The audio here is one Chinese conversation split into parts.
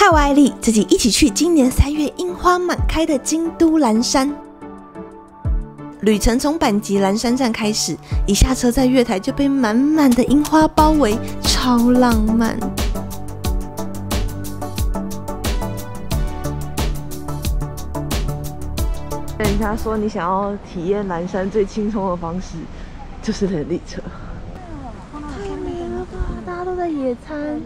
和我艾莉自己一起去今年3月樱花满开的京都岚山。旅程从阪急岚山站开始，一下车在月台就被满满的樱花包围，超浪漫。 人家说你想要体验岚山最轻松的方式，就是人力车。太美了吧！大家都在野餐。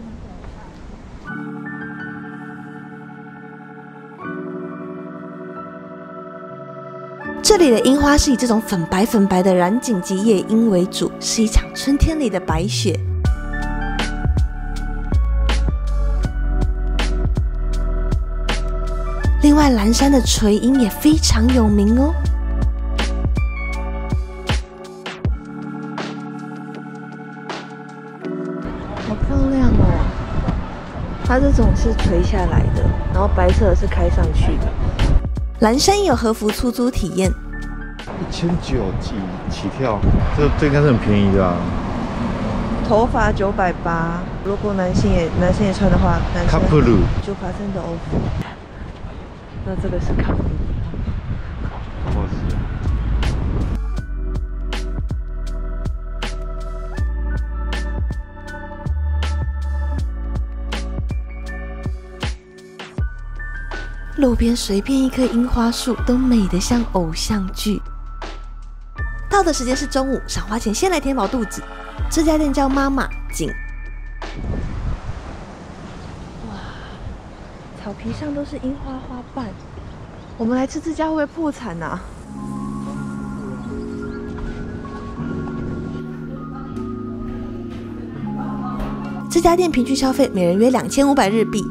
这里的樱花是以这种粉白粉白的染锦及夜樱为主，是一场春天里的白雪。 另外，岚山的垂樱也非常有名哦。好漂亮哦！它这种是垂下来的，然后白色的是开上去的。岚山有和服出租体验，1900几起跳，这应该是很便宜的啊。头发980，如果男生也穿的话，男生9%的欧服。 那这个是卡布里，我是。路边随便一棵樱花树都美得像偶像剧。到的时间是中午，想花钱先来填饱肚子。这家店叫妈妈井。 草皮上都是樱花花瓣，我们来吃这家会不会破产啊？这家店平均消费每人约2500日币。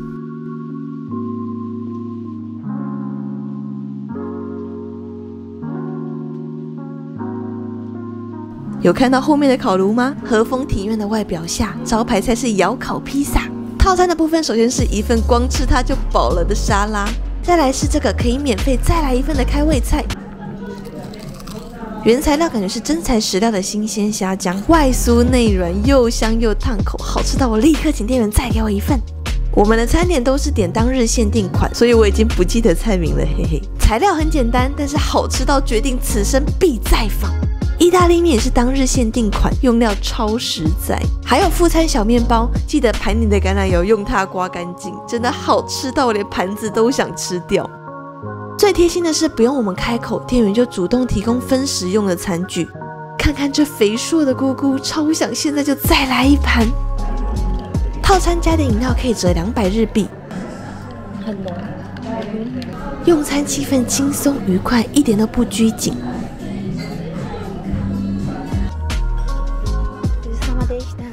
有看到后面的烤炉吗？和风庭院的外表下，招牌菜是窑烤披萨。 套餐的部分，首先是一份光吃它就饱了的沙拉，再来是这个可以免费再来一份的开胃菜。原材料感觉是真材实料的新鲜虾浆，外酥内软，又香又烫口，好吃到我立刻请店员再给我一份。我们的餐点都是点当日限定款，所以我已经不记得菜名了，嘿嘿。材料很简单，但是好吃到决定此生必再访。 意大利面也是当日限定款，用料超实在。还有副餐小面包，记得盘里的橄榄油用它刮干净，真的好吃到我连盘子都想吃掉。最贴心的是，不用我们开口，店员就主动提供分食用的餐具。看看这肥硕的姑姑，超想现在就再来一盘。套餐加点饮料可以折200日币。很浓。用餐气氛轻松愉快，一点都不拘谨。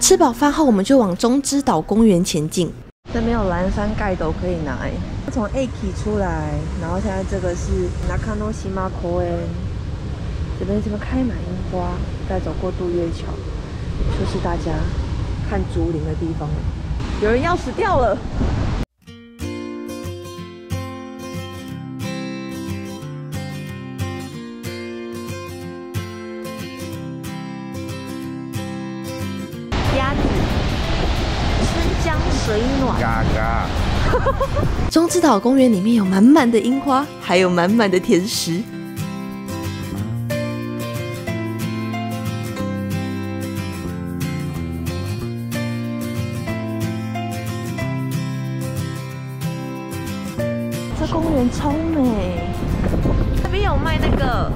吃饱饭后，我们就往中之岛公园前进。这边有岚山盖斗可以拿哎，从 Aki 出来，然后现在这个是Nakano Shima Koen，这边开满樱花，再走过渡月桥，就是大家看竹林的地方。有人要死掉了。 水暖。嘎嘎。中之岛公园里面有满满的樱花，还有满满的甜食。这公园超美，这边有卖那个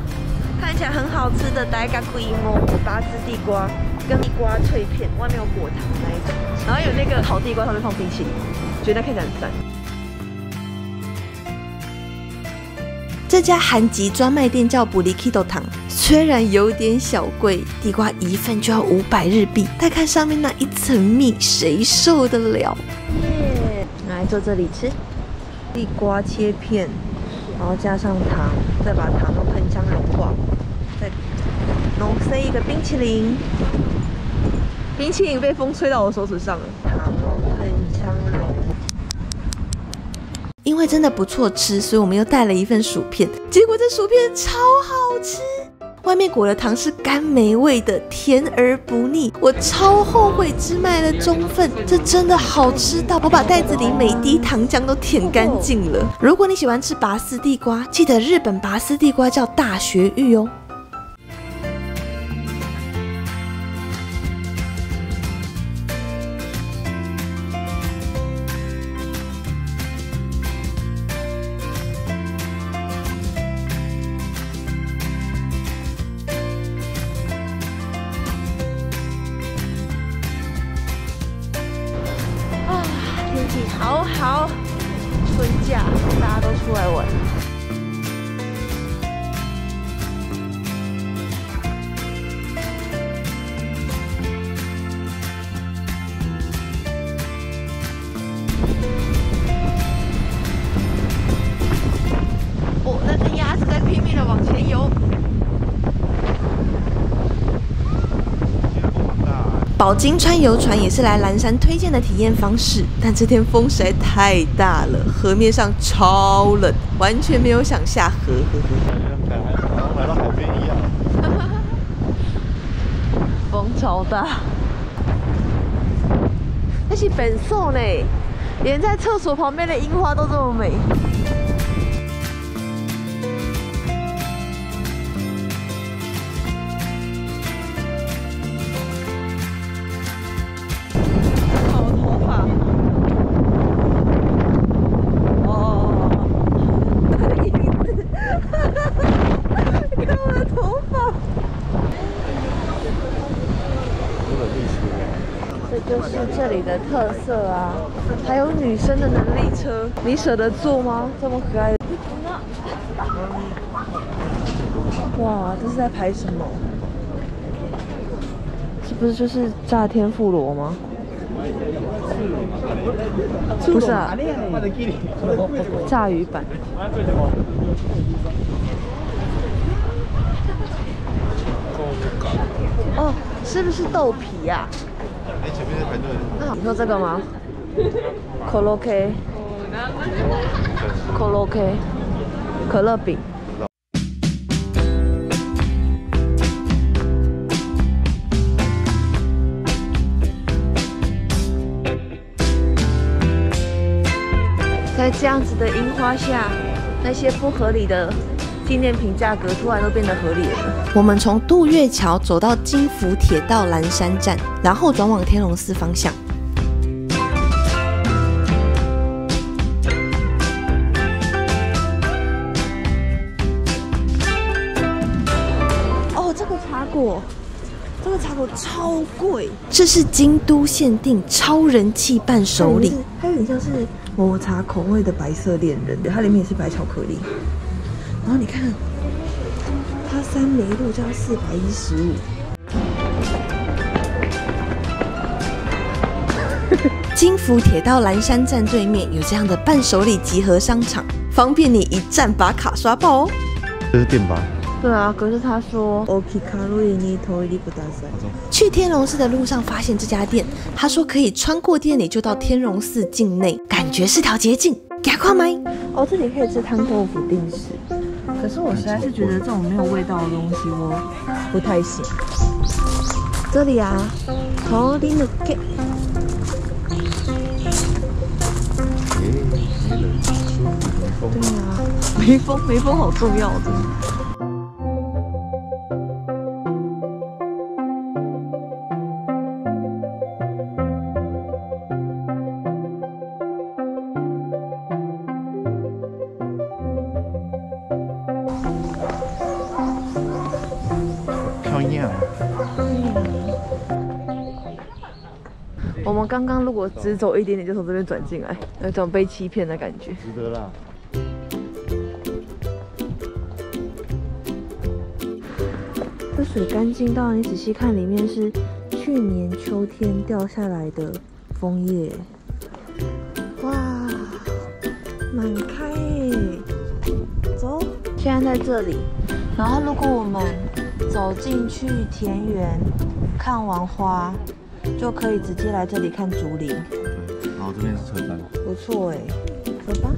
看起来很好吃的大角芋馍、拔枝地瓜。 跟地瓜脆片，外面有果糖那一种，然后有那个烤地瓜，上面放冰淇淋，觉得看起来很赞。这家韩籍专卖店叫布里基豆糖，虽然有点小贵，地瓜一份就要500日币，但看上面那一层蜜，谁受得了？耶！来坐这里吃，地瓜切片，然后加上糖，再把糖都喷香融化，再。 浓塞一个冰淇淋，冰淇淋被风吹到我手指上了。糖很香浓。因为真的不错吃，所以我们又带了一份薯片。结果这薯片超好吃，外面裹的糖是甘梅味的，甜而不腻。我超后悔只买了中份，这真的好吃到我把袋子里每滴糖浆都舔干净了。如果你喜欢吃拔丝地瓜，记得日本拔丝地瓜叫大学芋哦。 好好，春假大家都出来玩。哦，那只鸭子在拼命的往前游。 饱经川游船也是来嵐山推荐的体验方式，但这天风实在太大了，河面上超冷，完全没有想下河。感觉来到海边一样，风超大，那是本寿呢，连在厕所旁边的樱花都这么美。 就是这里的特色啊，还有女生的能力车，你舍得坐吗？这么可爱的。哇，这是在排什么？这不是就是炸天妇罗吗？不是啊，炸鱼板。 哦，是不是豆皮呀？哎，前面在排队。你说这个吗 ？Koroke，Koroke， 可乐饼。 在这样子的樱花下，那些不合理的。 纪念品价格突然都变得合理了。我们从渡月桥走到金福铁道嵐山站，然后转往天龙寺方向。哦，这个茶果，这个茶果超贵。这是京都限定超人气伴手礼，它有点像是抹茶口味的白色恋人，它里面也是白巧克力。 然后你看，它三枚入就要415。金福铁道嵐山站对面有这样的伴手礼集合商场，方便你一站把卡刷爆哦。这是店吧？对啊，可是他说。去天龙寺的路上发现这家店，他说可以穿过店里就到天龙寺境内，感觉是条捷径。给他看麦。哦，这里可以吃汤豆腐定时。 可是我实在是觉得这种没有味道的东西我不太行。这里啊，桃林的 K。对啊，眉峰好重要的。我们刚刚如果只走一点点，就从这边转进来，有种被欺骗的感觉。值得啦！这水干净到你仔细看，里面是去年秋天掉下来的枫叶，哇，满开耶！走，现在在这里，然后如果我们走进去田园，看完花。 就可以直接来这里看竹林。对，然后这边是车站，不错哎，走吧。